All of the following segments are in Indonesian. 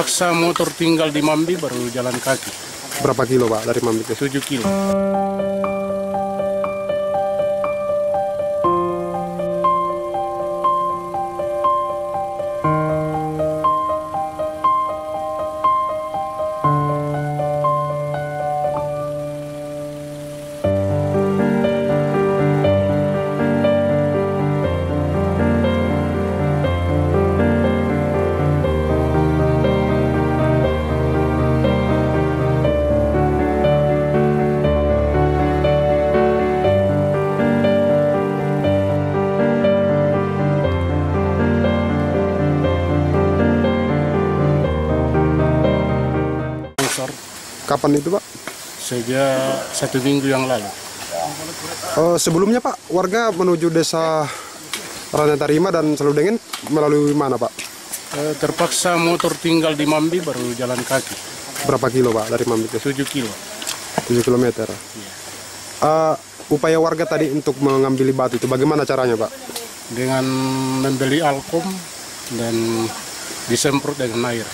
terpaksa motor tinggal di Mambi baru jalan kaki. Berapa kilo, Pak, dari Mambi ke 7 kilo. Kapan itu, Pak? Sejak 1 minggu yang lalu. Sebelumnya, Pak, warga menuju desa Ranetarima dan Seludengin melalui mana, Pak? Terpaksa motor tinggal di Mambi baru jalan kaki. Berapa kilo, Pak, dari Mambi? 7 kilo. 7 kilometer. Iya. Upaya warga tadi untuk mengambil batu itu bagaimana caranya, Pak? Dengan membeli alkom dan disemprot dengan air.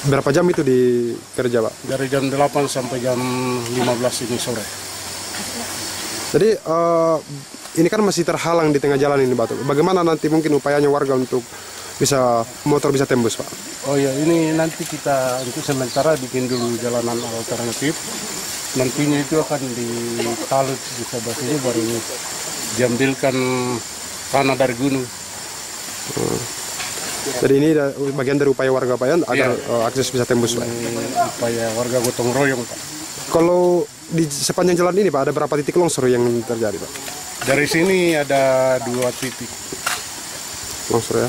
Berapa jam itu di kerja, Pak? Dari jam 8 sampai jam 15 ini sore. Jadi ini kan masih terhalang di tengah jalan ini batu. Bagaimana nanti mungkin upayanya warga untuk bisa motor bisa tembus, Pak? Oh iya, ini nanti kita untuk sementara bikin dulu jalanan alternatif. Nantinya itu akan ditalut di sebelah sini baru ini diambilkan tanah dari gunung. Jadi ini bagian dari upaya warga, Pak, ya, agar akses bisa tembus, Pak. Upaya warga gotong royong, Pak. Kalau di sepanjang jalan ini, Pak, ada berapa titik longsor yang terjadi, Pak? Dari sini ada 2 titik longsor, ya.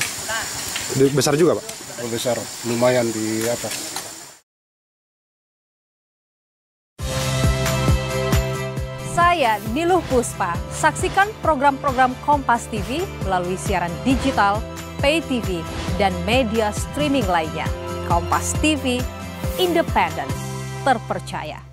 Besar juga, Pak? Besar, lumayan di atas. Saya Niluh Puspa. Saksikan program-program Kompas TV melalui siaran digital, Pay TV, dan media streaming lainnya. Kompas TV, independen, terpercaya.